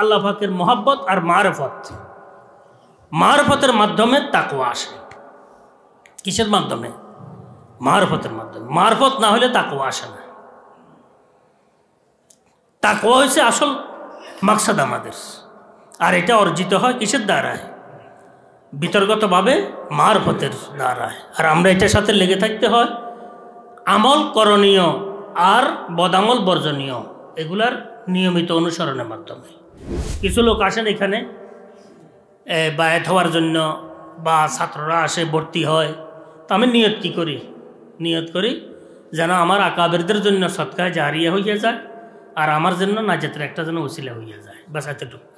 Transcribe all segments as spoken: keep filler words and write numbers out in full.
আল্লাহ পাকের মহব্বত আর মারফত, মারফতের মাধ্যমে তাকওয়া আসে। কিসের মাধ্যমে? মারফতের মাধ্যমে। মারফত না হলে তাকওয়া আসে না। তাকওয়া হচ্ছে আসল মাকসাদ আমাদের, আর এটা অর্জিত হয় কিসের দ্বারায়? বিতর্কতভাবে মারফতের দ্বারায়। আর আমরা এটার সাথে লেগে থাকতে হয়। আমল করণীয় আর বদামল বর্জনীয়, এগুলার নিয়মিত অনুসরণের মাধ্যমে। কিছু লোক আসেন এখানে বায়াত হওয়ার জন্য, বা ছাত্ররা আসে ভর্তি হয়। তো আমি নিয়ত কী করি? নিয়ত করি যেন আমার আকাবেরদের জন্য সৎকায় জারিয়া হইয়া যায়, আর আমার জন্য নাজাতের একটা যেন উসিলা হইয়া যায়। ব্যাস এতটুকু।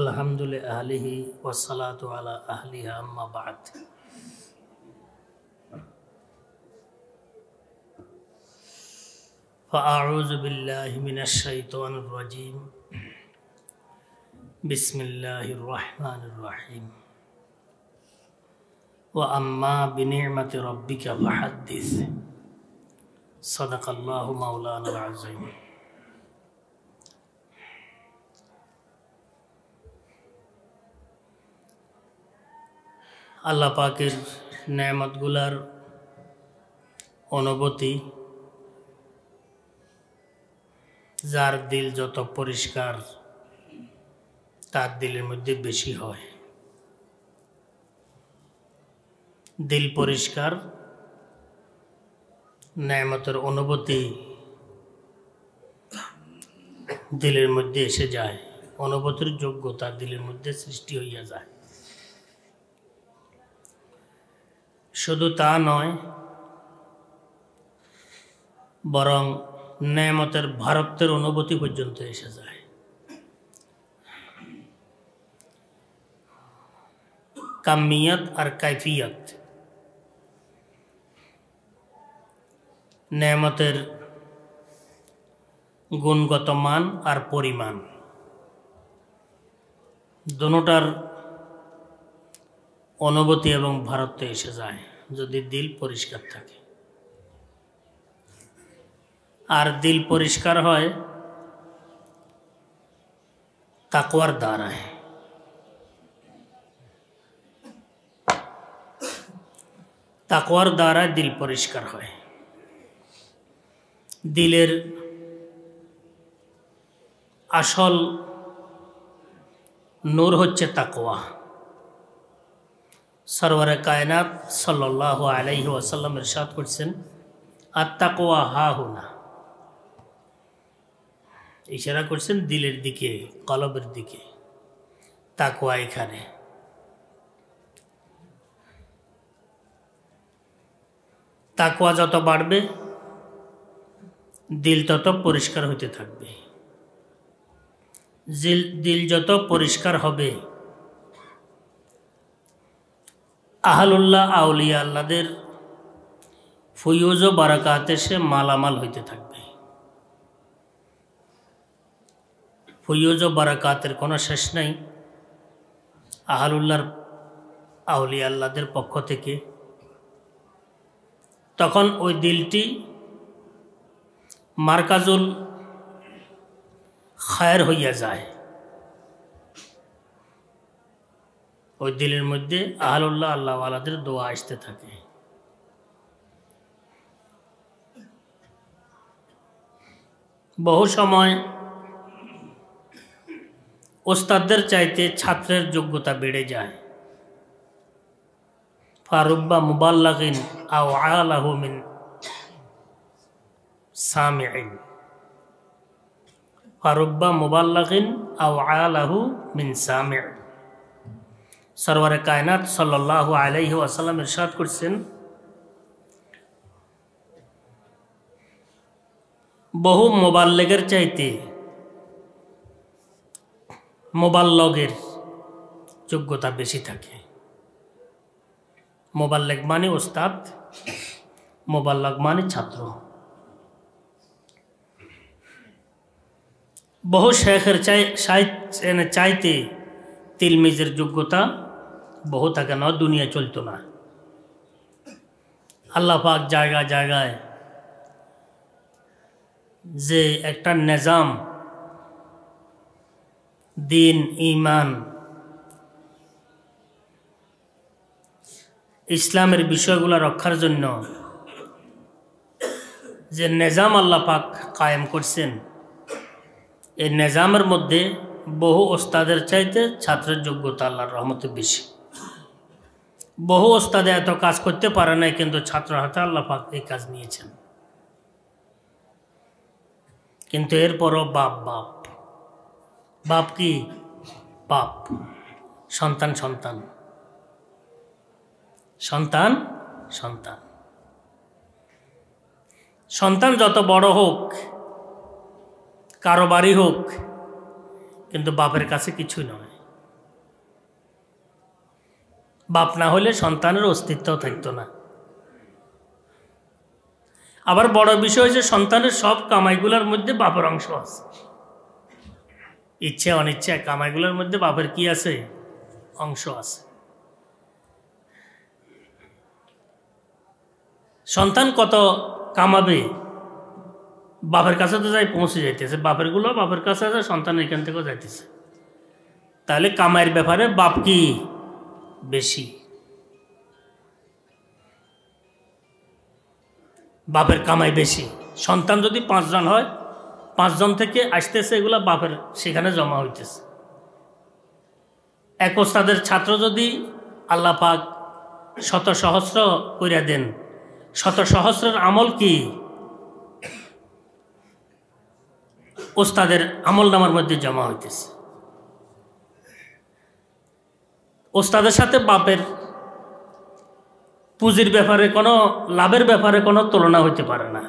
আলহামদুলিল্লাহ আহলিহি ওয়াসসালাতু আলা আহলিহা আম্মা বা'দ। ফাআউযু বিল্লাহি মিনাশ শাইতানির রাজীম। বিসমিল্লাহির রাহমানির রাহিম। ওয়া আম্মা বিনি'মাতি রাব্বিকা ফাহাদ্দিস। সাদাকাল্লাহু মাওলানাল আযীম। আল্লাহ পাকের নেয়ামতগুলার অনুভূতি যার দিল যত পরিষ্কার, তার দিলের মধ্যে বেশি হয়। দিল পরিষ্কার, নেয়ামতের অনুভূতি দিলের মধ্যে এসে যায়। অনুভূতির যোগ্যতা দিলের মধ্যে সৃষ্টি হইয়া যায়। শুধু তা নয়, বরং নেয়ামতের ভারতের অনুভূতি পর্যন্ত এসে যায়। কামিয়াত আর কাইফিয়াত, নেয়ামতের গুণগত মান আর পরিমাণ, দুটার অনুভূতি এবং ভারতে এসে যায় যদি দিল পরিষ্কার থাকে। আর দিল পরিষ্কার হয় তাকওয়ার দ্বারায়। তাকওয়ার দ্বারায় দিল পরিষ্কার হয়। দিলের আসল নূর হচ্ছে তাকওয়া। সরওয়ারে কায়নাত সাল্লাল্লাহু আলাইহি ওয়াসাল্লাম ইরশাদ করছেন, আত-তাকওয়া হাহুনা। ইশারা করছেন দিলের দিকে, কলবের দিকে। তাকওয়া এখানে। তাকওয়া যত বাড়বে, দিল তত পরিষ্কার হতে থাকবে। দিল যত পরিষ্কার হবে, আহলুল্লাহ আউলিয়া আল্লাহদের ফুয়ুজ ও বারাকাতে সে মালামাল হইতে থাকবে। ফুয়ুজ ও বারাকাতের কোনো শেষ নাই। আহলুল্লাহর আউলিয়া আল্লাহদের পক্ষ থেকে তখন ওই দিলটি মারকাজুল খায়ের হইয়া যায়। ওই দিলের মধ্যে আহলুল্লাহ আল্লাহওয়ালাদের দোয়া আসতে থাকে। বহু সময় ওস্তাদদের চাইতে ছাত্রের যোগ্যতা বেড়ে যায়। ফারুব্বা মুবাল্লাগিন আও আলাহু মিন সামিইন। ফারুব্বা মুবাল্লাগিন আও আলাহু মিন সামিইন। সরওয়ারে কায়নাত সাল্লাল্লাহু আলাইহি ওয়াসাল্লাম ইরশাদ করছেন, বহু মুবাল্লিগের চাইতে মুবাল্লিগের যোগ্যতা বেশি থাকে। মুবাল্লিগ মানে ওস্তাদ, মুবাল্লিগ মানে ছাত্র। বহু শেখের চাইতে তিলমিজের যোগ্যতা বহু থাকে না, দুনিয়া চলতো না। আল্লাহ পাক জায়গা জায়গায় যে একটা নিজাম দিন ইমান ইসলামের বিষয়গুলো রক্ষার জন্য যে নিজাম আল্লাহ পাক কায়েম করছেন এই নিজামের মধ্যে বহু ওস্তাদের চাইতে ছাত্রের যোগ্যতা আল্লাহর রহমতে বেশি। বহু ওস্তাদে এত কাজ করতে পারে না কিন্তু ছাত্র হাতে আল্লাহ পাক এই কাজ নিয়েছেন। কিন্তু এরপরও বাপ বাপ বাপ কি বাপ, সন্তান সন্তান সন্তান সন্তান সন্তান যত বড় হোক কারো বাড়ি হোক কিন্তু বাপের কাছে কিছুই নয়। বাপ না হলে সন্তানের অস্তিত্ব থাকতো না। আবার বড় বিষয় যে সন্তানের সব কামাইগুলোর মধ্যে বাপের অংশ আছে, ইচ্ছে অনিচ্ছা কামাইগুলোর মধ্যে বাপের কি আছে, অংশ আছে। সন্তান কত কামাবে বাপের কাছে তো যাই পৌঁছে যাইতেছে, বাপের গুলো বাপের কাছে আছে, সন্তান এখান থেকেও যাইতেছে। তাহলে কামাইয়ের ব্যাপারে বাপ কি বেশি, বাপের কামাই বেশি। সন্তান যদি পাঁচজন হয় পাঁচজন থেকে আসতেছে এগুলা বাপের সেখানে জমা হইতেছে। এক ওস্তাদের ছাত্র যদি আল্লাহ পাক শত সহস্র কইরা দেন, শত সহস্রের আমল কি ওস্তাদের আমল নামার মধ্যে জমা হইতেছে। ওস্তাদের সাথে বাপের পুঁজির ব্যাপারে কোনো লাভের ব্যাপারে কোনো তুলনা হইতে পারে না,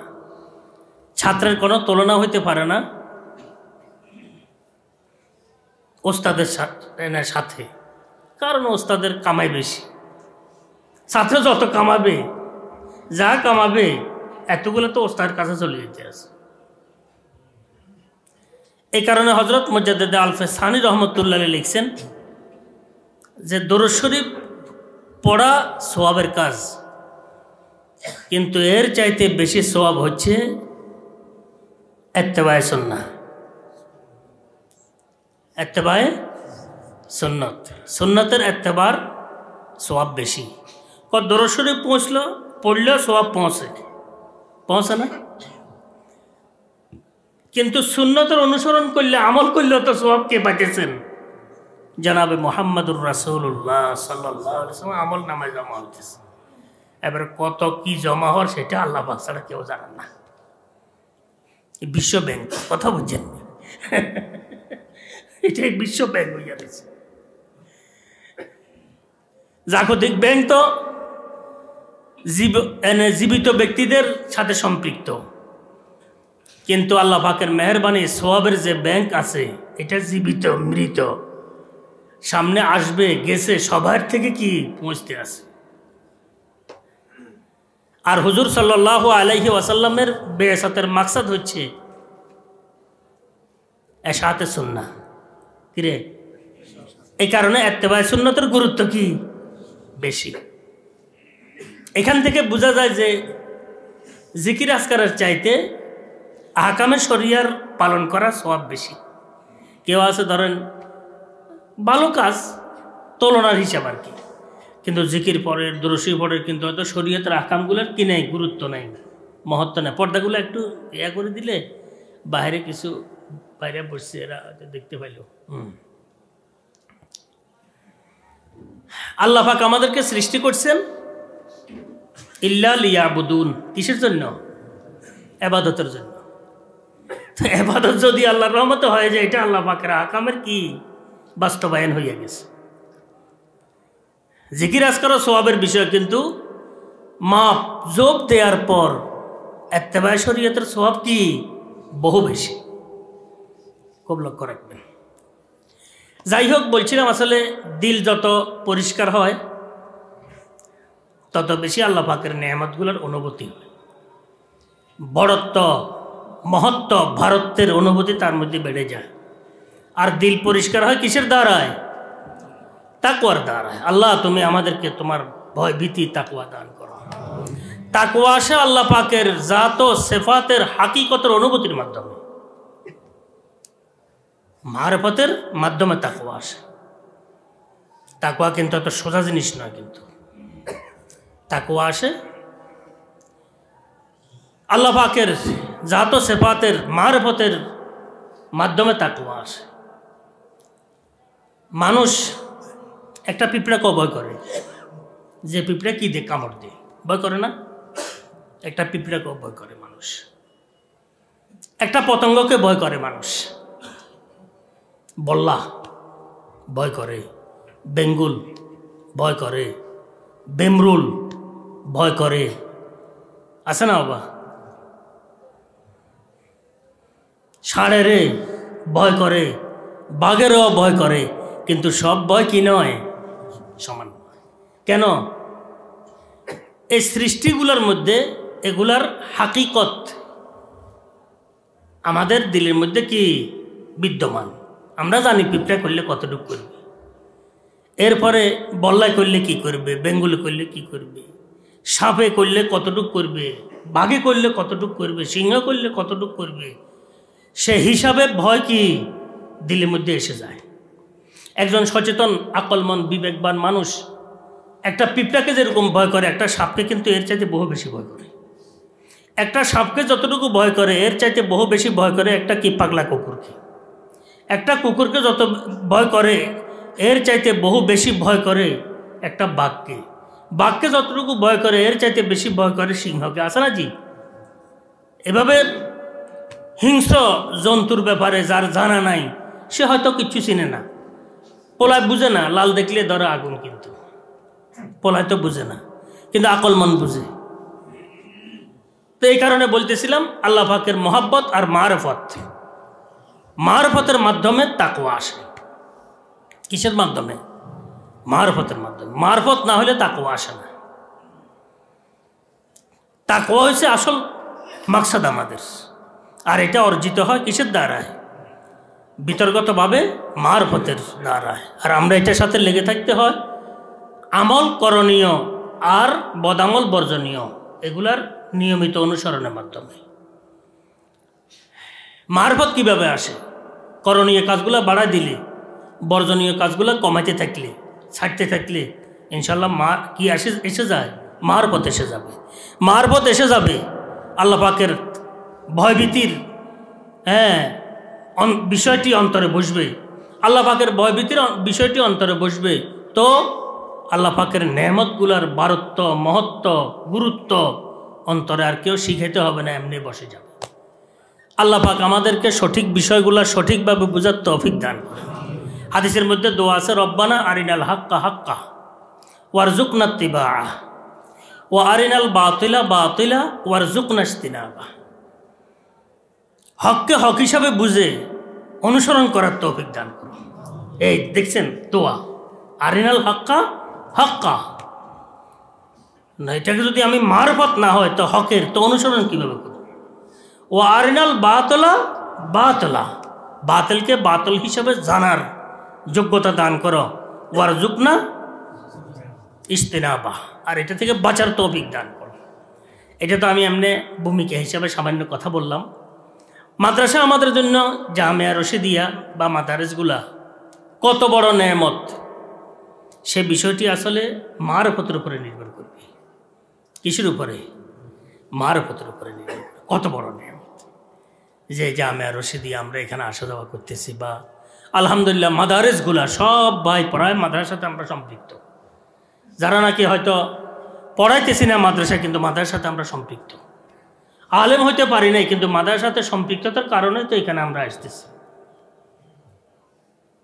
ছাত্রের কোনো তুলনা হইতে পারে না ওস্তাদের সাথে, কারণ ওস্তাদের কামাই বেশি। ছাত্র যত কামাবে যা কামাবে এতগুলো তো ওস্তাদের কাছে চলে যেতে আছে। এই কারণে হজরত মুজাদ্দিদ আলফে সানি রহমতুল্লাহ লিখছেন যে দরুদ শরীফ পড়া সওয়াবের কাজ, কিন্তু এর চাইতে বেশি সওয়াব হচ্ছে ইত্তেবায়ে সুন্নাহ, ইত্তেবায়ে সুন্নাত। সুন্নাতের ইত্তেবার সওয়াব বেশি। কত দরুদ শরীফ পৌঁছলো পড়লেও সওয়াব পৌঁছে পৌঁছে না, কিন্তু সুন্নতের অনুসরণ করলে আমল করলেও তো সওয়াব কে পাইতেছেন, জনাবে মুহাম্মাদুর রাসূলুল্লাহ সাল্লাল্লাহু আলাইহি ওয়াসাল্লাম আমল নামায় জমা হইতেছে। এবার কত কি জমা হওয়ার সেটা আল্লাহ পাক ছাড়া কেউ জানেন না। বিশ্ব ব্যাংক কথা বুঝছেন, এটাই বিশ্ব ব্যাংক হইয়া গেছে। জাগতিক ব্যাংক তো জীবিত ব্যক্তিদের সাথে সম্পৃক্ত, কিন্তু আল্লাহ পাকের মেহরবানি সওয়াবের যে ব্যাংক আছে এটা জীবিত মৃত সামনে আসবে গেছে সবার থেকে কি পৌঁছতে আছে। আর হুজুর সাল্লাল্লাহু আলাইহি ওয়াসাল্লামের বেসাতের মাকসাদ হচ্ছে এশাতে সুন্নাহ কিরে। এই কারণে ইত্তেবায়ে সুন্নাতের গুরুত্ব কি বেশি। এখান থেকে বোঝা যায় যে জিকির আজকারের চাইতে আহকামে শরিয়ার পালন করা সওয়াব বেশি। কেউ আছে ধরেন ভালো কাজ তুলনার হিসাব আর কি, কিন্তু জিকির পরের দরুশি পরের কিন্তু হয়তো শরীয়তের আহকামগুলোর কি নেই, গুরুত্ব নেই, মহত্ব নেই। পর্দাগুলো একটু ইয়া করে দিলে বাইরে কিছু বাইরে বসছে এরা দেখতে পাইল। আল্লাহ পাক আমাদেরকে সৃষ্টি করছেন ইল্লা লিয়াবুদুন, কিসের জন্য? ইবাদতের জন্য। তো ইবাদত যদি আল্লাহর রহমতে হয় যায় এটা আল্লাহ পাকের আহকামের কি বাস্তবায়ন হইয়া গেছে। জিকির আজকার সওয়াবের বিষয়, কিন্তু মাপ জোপ দেওয়ার পর ইত্তেবায়ে শরীয়তের সওয়াব কি বহু বেশি, খুব লক্ষ্য রাখবেন। যাই হোক, বলছিলাম আসলে দিল যত পরিষ্কার হয় তত বেশি আল্লাহ পাকের নেয়ামতগুলোর অনুভূতি হয়, বড়ত্ব মহত্ব ভারতের অনুভূতি তার মধ্যে বেড়ে যায়। আর দিল পরিষ্কার হয় কিসের দ্বারায়? তাকওয়ার দ্বারায়। আল্লাহ তুমি আমাদেরকে তোমার ভয় ভীতি তাকওয়া দান করো। তাকওয়া আসে আল্লাহ পাকের জাত ও সিফাতের হাকিকতের অনুভূতির মাধ্যমে, মারফতের মাধ্যমে তাকওয়া আসে। তাকওয়া কিন্তু এত সোজা জিনিস না, কিন্তু তাকওয়া আসে আল্লাহ পাকের জাত ও সিফাতের মারফতের মাধ্যমে তাকওয়া আসে। মানুষ একটা পিঁপড়াকে ভয় করে, যে পিঁপড়া কি দিয়ে কামড় দেয় ভয় করে না, একটা পিঁপড়াকে ভয় করে মানুষ, একটা পতঙ্গকে ভয় করে মানুষ, বল্লা ভয় করে, বেঙ্গুল ভয় করে, বেমরুল ভয় করে, আছে না বাবা, ষাঁড়েরে ভয় করে, বাঘেরও ভয় করে, কিন্তু সব ভয় কি নয়, সমান। কেন? এই সৃষ্টিগুলোর মধ্যে এগুলার হাকিকত আমাদের দিলের মধ্যে কি বিদ্যমান, আমরা জানি পিঁপড়া করলে কতটুকু করবে, এরপরে বল্লাই করলে কি করবে, বেঙ্গুল করলে কি করবে, সাপে করলে কতটুকু করবে, বাঘে করলে কতটুকু করবে, সিংহ করলে কতটুকু করবে, সে হিসাবে ভয় কি দিলের মধ্যে এসে যায়। একজন সচেতন আকলমন বিবেকবান মানুষ একটা পিঁপড়াকে যেরকম ভয় করে, একটা সাপকে কিন্তু এর চাইতে বহু বেশি ভয় করে, একটা সাপকে যতটুকু ভয় করে এর চাইতে বহু বেশি ভয় করে একটা কি পাগলা কুকুরকে, একটা কুকুরকে যত ভয় করে এর চাইতে বহু বেশি ভয় করে একটা বাঘকে, বাঘকে যতটুকু ভয় করে এর চাইতে বেশি ভয় করে সিংহকে, আছে না জি। এভাবে হিংস্র জন্তুর ব্যাপারে যার জানা নাই সে হয়তো কিচ্ছু চিনে না, পোলায় বুঝে না, লাল দেখলে ধরে আগুন, কিন্তু পোলায় তো বুঝে না, কিন্তু আকলমন বুঝে। তো এই কারণে বলতেছিলাম আল্লাহ পাকের মহাব্বত আর মারফত, মারফতের মাধ্যমে তাকওয়া আসে। কিসের মাধ্যমে? মারফতের মাধ্যমে। মারফত না হলে তাকওয়া আসে না। তাকওয়া হচ্ছে আসল মাকসাদ আমাদের, আর এটা অর্জিত হয় কিসের দ্বারায়? বিতর্গতভাবে মারফতের দ্বারায়। আর আমরা এটার সাথে লেগে থাকতে হয়, আমল করণীয় আর বদামল বর্জনীয়, এগুলার নিয়মিত অনুসরণের মাধ্যমে। মারফত কিভাবে আসে? করণীয় কাজগুলো বাড়ায় দিলে, বর্জনীয় কাজগুলো কমাইতে থাকলে, ছাড়তে থাকলে ইনশাল্লাহ মা কি আসে এসে যায়, মারফত এসে যাবে। মারফত এসে যাবে আল্লাহ পাকের ভয়ভীতির হ্যাঁ বিষয়টি অন্তরে বসবে, আল্লাহ পাকের ভয়ভীতির বিষয়টি অন্তরে বসবে, তো আল্লাহ পাকের নেয়ামতগুলার বারত্ব, মহত্ব, গুরুত্ব অন্তরে আর কেউ শিখাইতে হবে না, এমনি বসে যাবে। আল্লাহ পাক আমাদেরকে সঠিক বিষয়গুলো সঠিকভাবে বোঝার তৌফিক দান করে। হাদিসের মধ্যে দোয়া আছে, রব্বানা আরিনাল হাক্কা হাক্কা ওয়ারযুকনা ইত্তিবাআ ওয়া আরিনাল বাতিলা বাতিলা ওয়ারযুকনা ইজতিনাবা। হককে হক হিসাবে বুঝে অনুসরণ করার তৌফিক দান করো। এই দেখছেন দোয়া, আরিনাল হাক্কা হাক্কা। না, এটাকে যদি আমি মারফত না হয় তো হকের তো অনুসরণ কীভাবে করব? ও আরিনাল বাতলা বাতলা, বাতিলকে বাতিল হিসাবে জানার যোগ্যতা দান করো। ওয়ারযুকনা ইজতিনাবা, আর এটা থেকে বাঁচার তৌফিক দান করো। এটা তো আমি এমনি ভূমিকা হিসাবে সামান্য কথা বললাম। মাদ্রাসা আমাদের জন্য, জামেয়া রশীদিয়া বা মাদারেসগুলা কত বড় নেয়ামত, সে বিষয়টি আসলে মারফতের উপরে নির্ভর করবে। কিসের উপরে? মারফতের উপরে নির্ভর করবে। কত বড় নেয়ামত যে জামেয়া রশীদিয়া আমরা এখানে আসা যাওয়া করতেছি, বা আলহামদুলিল্লাহ মাদারেসগুলা সব ভাই পড়ায়, মাদ্রাসার সাথে আমরা সম্পৃক্ত, যারা নাকি হয়তো পড়াইতেছি না মাদ্রাসা, কিন্তু মাদ্রাসার সাথে আমরা সম্পৃক্ত। আলেম হইতে পারি নাই, কিন্তু মাদ্রাসার সাথে সম্পৃক্ততার কারণে তো এখানে আমরা আসতেছি।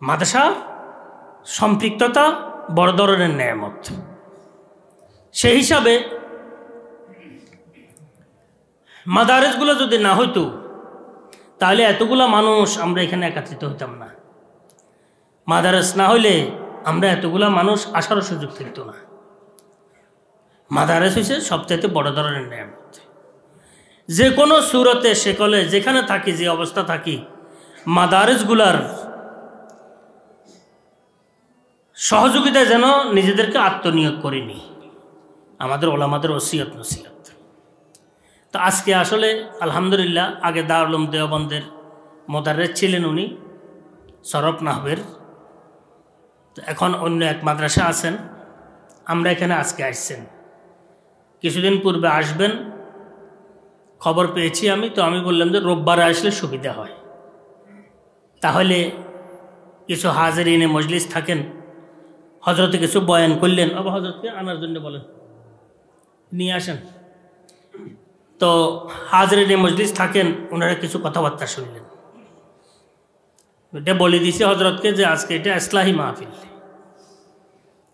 মাদ্রাসা সম্পৃক্ততা বড় ধরনের নেয়ামত। সেই হিসাবে মাদারেসগুলো যদি না হইতো, তাহলে এতগুলা মানুষ আমরা এখানে একত্রিত হইতাম না। মাদারেস না হইলে আমরা এতগুলা মানুষ আসারও সুযোগ থাকতো না। মাদারেস হয়েছে সবচাইতে বড় ধরনের নেয়ামত। যে কোনো সুরতে সেকলে যেখানে থাকি, যে অবস্থা থাকি, মাদারেসগুলার সহযোগিতায় যেন নিজেদেরকে আত্মনিয়োগ করিনি। আমাদের ওলামাদের ওসিয়ত নসিহত। तो आज के आसले आलহামদুলিল্লাহ आगे দারুল উলুম দেওবন্দের মোদাররেস ছিলেন উনি সরফ নাহবের। তো এখন অন্য এক মাদ্রাসা আছেন, আমরা এখানে আজকে আসছেন, কিছুদিন পূর্বে আসবেন খবর পেয়েছি আমি। তো আমি বললাম যে রোববারে আসলে সুবিধা হয়, তাহলে কিছু হাজিরিনে মজলিস থাকেন, হযরতে কিছু বয়ান করলেন, আবার হযরতকে আনার জন্য বলেন নিয়ে আসেন। तो हाजरिने मजलिस थाकेन उनारा किछु कथाबार्ता शुनलें, एटा बोले दिछे हजरत के आज के एटा इस्लाही महफिल,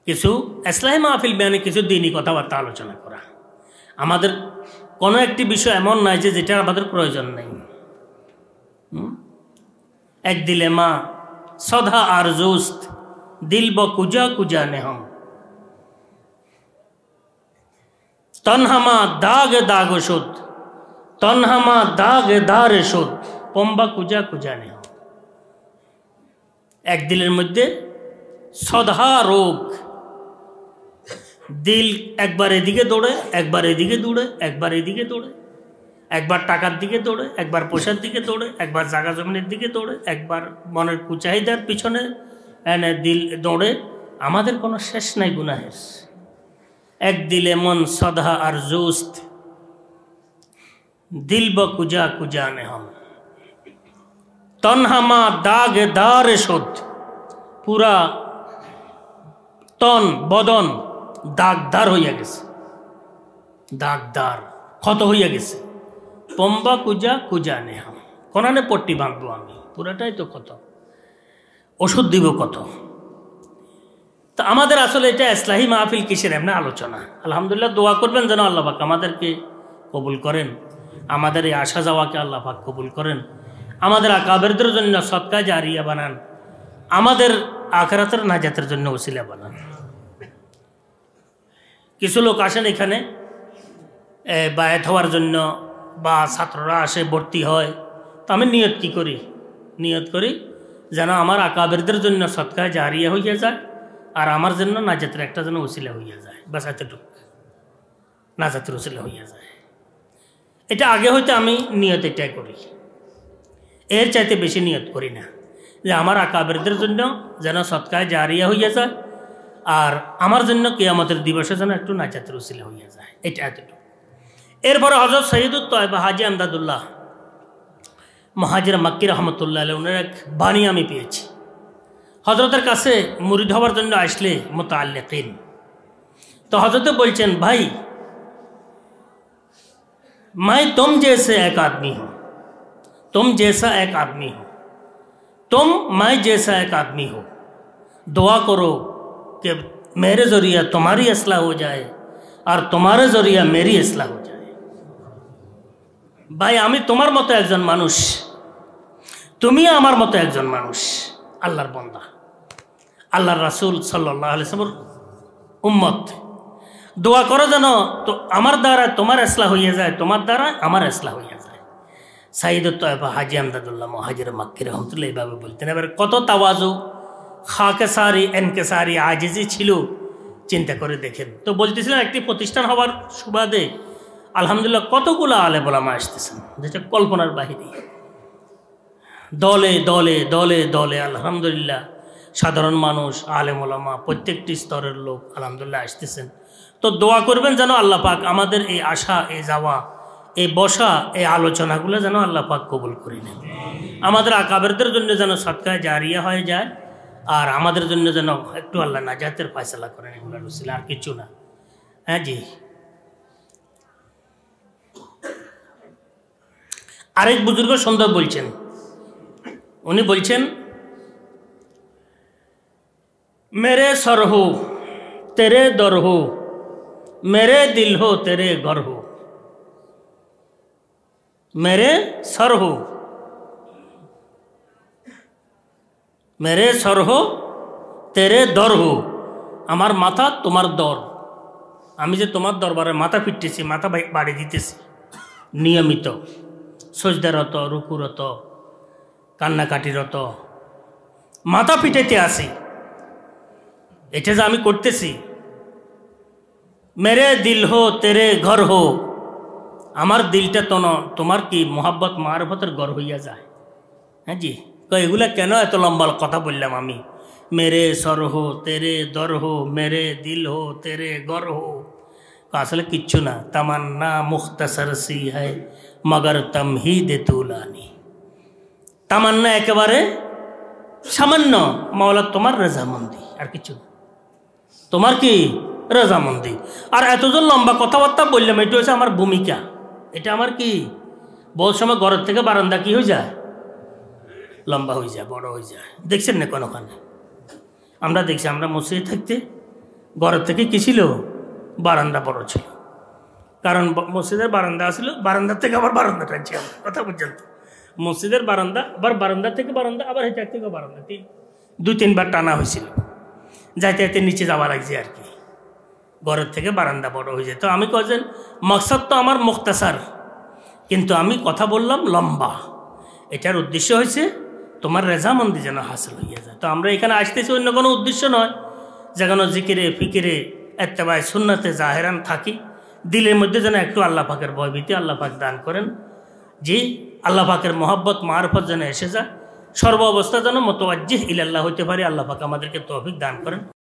किछु इस्लाही महफिल माने किछु दीनी कथाबार्ता आलोचना करा। आमादेर कोनो एकटी विषय एमन नय जे जेटा आमादेर प्रयोजन नेई। एक दिले मा सदा आरजुस्त दिल ब कुजा कुजा नेहम तन्हामा दाग दाग शुद्ध तन्हामा दाग दार शुद्ध पम्बा कुजा कुजा ने हो। एक दिलेर मध्य सदा रोग, दिल एक बार एदिके दौड़े एक बार एदिके दौड़े एक बार एदिके दौड़े, एक बार टाकार दिके दौड़े एक बार पोशार दिके दौड़े एक बार जागा जमिनेर दिके दौड़े एक बार मनेर कुचाहिदार पिछने एने दिल दौड़े। आमादेर कोनो शेष नाई गुनाहेर। एक दिले मन सदा आरजुस्त दिल ब कुजा कुजा ने हम तन्हामा दाग दार शुद्ध, पूरा तन बदन दागदार हुए गेछे, दागदार क्षत हुए गेछे। पम्बा कुजा कुजा ने हम कोनाने पट्टी बांधबो आमी, पुराटाई तो क्षत, ओषुध दिब कत। तो आमादेर आसले एटा इस्लाही महफिल किसेर एमन आलोचना। आलহামদুলিল্লাহ दुआ करबेन जेन आल्लाह पाक आमादेरके कबुल करें, आमादेर एई आशा जावाके आल्लाह पाक कबुल करें, आमादेर आकाबेरदेर जन्य सदका जारिया बानान, आमादेर आखिरातेर नाजातेर जन्य वसिला बानान। किछु लोक आसेन एखाने बायात होवार जन्य बा छात्ररा आसे भर्ती हय। तो आमि नियत कि करी, नियत करी जेन आमार आकाबेरदेर जन्य सदका जारिया हइया जाय আর আমার জন্য নাজাতের একটা যেন উসিলা হইয়া যায়, বাস এতটুক নাজাতের উসিলা হইয়া যায়। এটা আগে হইতে আমি নিয়ত এটাই করি, এর চাইতে বেশি নিয়ত করি না যে আমার আকাবেরদের জন্য যেন সদকায় জারিয়া হইয়া যায় আর আমার জন্য কিয়ামতের দিবসে যেন একটু নাজাতের উসিলা হইয়া যায়, এটা এতটুক। এরপরে হযরত সাইয়্যিদুত তয়বা হাজী আমদাদুল্লাহ মুহাজির মক্কি রহমাতুল্লাহ আলাইহি ওনার এক বাণী আমি পেয়েছি। हजरतर कासे मुरीद हवार जन्य आसले मुताल्लिकीन, तो हजरत बोलचेन भाई मैं तुम जैसे एक आदमी हूँ, तुम जैसा एक आदमी हो, तुम मैं जैसा एक आदमी हो, दुआ करो कि मेरे ज़रिया तुम्हारी असलाह हो जाए और तुम्हारे ज़रिया मेरी असलाह हो जाए। भाई आमी तुम्हार मतो एकजन मानुष, तुमी आमार मतो एकजन मानुष, আল্লাহর বান্দা, আল্লাহর রাসূল সাল্লাল্লাহু আলাইহি ওয়াসাল্লামের উম্মত। দোয়া করো যেন তো আমার দ্বারা তোমার ইসলাহ হয়ে যায়, তোমার দ্বারা আমার ইসলাহ হয়ে যায়। সাইয়্যিদুত তয়বা হাজী আমদাদুল্লাহ মুহাজির মক্কি রহমাতুল্লাহ এইভাবে বলতেন। এবার কত তাওয়াজু, খাকেসারি, এনকেসারি, আজিজি ছিল, চিন্তা করে দেখেন। তো বলতেছিলাম একটি প্রতিষ্ঠান হওয়ার সুবাদে আলহামদুলিল্লাহ কতগুলো আলেম ওলামা আসতেছেন যেটা কল্পনার বাহিরে, दले दले दले दले আলহামদুলিল্লাহ সাধারণ মানুষ আলেম ওলামা প্রত্যেকটি স্তরের লোক আলহামদুলিল্লাহ আসতেছেন। তো দোয়া করবেন যেন আল্লাহ পাক আমাদের এই আশা, এই যাওয়া, এই বসা, এই আলোচনাগুলো যেন আল্লাহ পাক কবুল করে নেন। আমাদের আকাবেরদের জন্য যেন সদকা জারিয়া হয়ে যায় আর আমাদের জন্য যেন একটু আল্লাহ নাজাতের ফয়সালা করেন, এগুলো রসিলা আর কিছু না। হ্যাঁ জি, আরেক বুজুর্গ সুন্দর বলছেন, उन्हीं बोलचेन मेरे सर हो तेरे दर हो, मेरे दिल हो तेरे घर हो, मेरे सर हो मेरे सर हो तेरे दर हो, आमार माथा तुम्हार दर, आमी जे तुम्हार दरबारे माथा फिटतेछि, माथा बाड़ी दितेछि नियमित, सजदारत, रुकुरत, কান্নাকাটিরত, মাথা পিটাইতে আসি, এটা যে আমি করতেছি। মেরে দিল হো তেরে ঘর হো, আমার দিলটা তন তোমার কি মোহাব্বত মারফতের গড় হইয়া যায়। হ্যাঁ জি কয় এগুলা কেন এত লম্বা কথা বললাম আমি। মেরে সর হো তেরে দর হো মেরে দিল হো তেরে গর হো। আসলে কিচ্ছু না, তামান্না মুখতাসার সি হয় মগর তামহিদে তুলানি। তামান্না একেবারে সামান্য, মাওলা তোমার রাজামন্দি আর কিছু না, তোমার কি রাজামন্দি। আর এতজন লম্বা কথাবার্তা বললাম এটা হচ্ছে আমার ভূমিকা, এটা আমার কি। বহু সময় ঘরের থেকে বারান্দা কি হয়ে যায়, লম্বা হয়ে যায়, বড় হয়ে যায়। দেখছেন না কোনোখানে আমরা দেখছি, আমরা মসজিদে থাকতে ঘরের থেকে কি ছিল, বারান্দা বড় ছিল। কারণ মসজিদের বারান্দা আসছিল, বারান্দার থেকে আবার বারান্দা টানছি আমরা, কথা বুঝছেন তো। মসজিদের বারান্দা আবার বারান্দা থেকে বারান্দা আবার হেঁটে থেকে বারান্দা, তিন দুই তিনবার টানা হয়েছিল, যাইতে যাইতে নিচে যাওয়া লাগছে আর কি। ঘরের থেকে বারান্দা বড় হয়ে যায়। তো আমি কয়েছেন মকসদ তো আমার মুখতাসার, কিন্তু আমি কথা বললাম লম্বা, এটার উদ্দেশ্য হয়েছে তোমার রেজামন্দি যেন হাসিল হইয়া যায়। তো আমরা এখানে আসতেছি অন্য কোনো উদ্দেশ্য নয়, যে কোনো জিকিরে ফিকিরে এত্তেবায় সুন্নাতে জাহেরান থাকি, দিলের মধ্যে যেন একটু আল্লাহ পাকের ভয়ভীতি আল্লাহ পাক দান করেন। জি আল্লাহ পাকের মহব্বত মারফত যেন এসে যায়, সর্ব অবস্থা যেন মোতাওয়াজ্জিহ ইলাল্লাহ হতে পারি। আল্লাহ পাক আমাদেরকে তৌফিক দান করেন।